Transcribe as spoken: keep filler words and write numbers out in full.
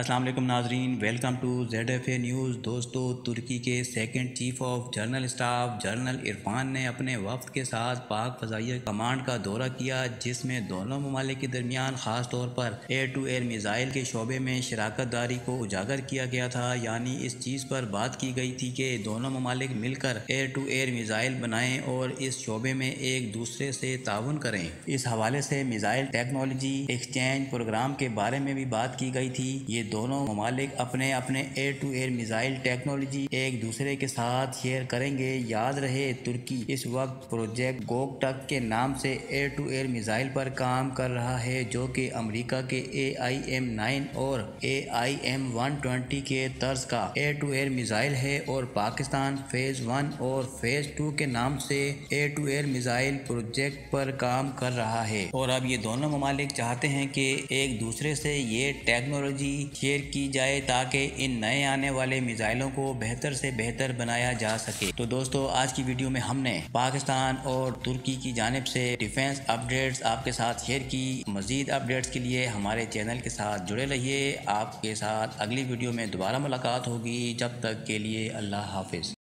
अस्सलाम वालेकुम नाजरीन, welcome to Z F A news. दोस्तों, तुर्की के second chief of general staff general Irfan ने अपने वफ्द के साथ पाक फ़ज़ाइया कमांड का दौरा किया, जिसमें दोनों ममालिक के दरमियान ख़ास तौर पर एयर टू एयर मिज़ाइल के शोबे में शराकत दारी को उजागर किया गया था। यानी इस चीज़ पर बात की गई थी कि दोनों ममालिक मिलकर एयर टू एयर मिज़ाइल बनाएँ और इस शोबे में एक दूसरे से ताउन करें। इस हवाले से मिज़ाइल टेक्नोलॉजी एक्सचेंज प्रोग्राम के बारे में भी बात की गई थी। ये दोनों ममालिक अपने अपने air to air missile technology एक दूसरे के साथ शेयर करेंगे। याद रहे, तुर्की इस वक्त प्रोजेक्ट गोकटक के नाम से एयर टू एयर मिसाइल पर काम कर रहा है, जो कि अमेरिका के ए आई एम नाइन और A I M one twenty के तर्ज का एयर टू एयर मिसाइल है और पाकिस्तान फेज वन और फेज टू के नाम से air to air missile project पर काम कर रहा है। और अब ये दोनों ममालिक चाहते हैं कि एक दूसरे से ये टेक्नोलॉजी शेयर की जाए ताकि इन नए आने वाले मिसाइलों को बेहतर से बेहतर बनाया जा सके। तो दोस्तों, आज की वीडियो में हमने पाकिस्तान और तुर्की की जानिब से डिफेंस अपडेट्स आपके साथ शेयर की। मजीद अपडेट्स के लिए हमारे चैनल के साथ जुड़े रहिए। आपके साथ अगली वीडियो में दोबारा मुलाकात होगी। जब तक के लिए अल्लाह हाफिज।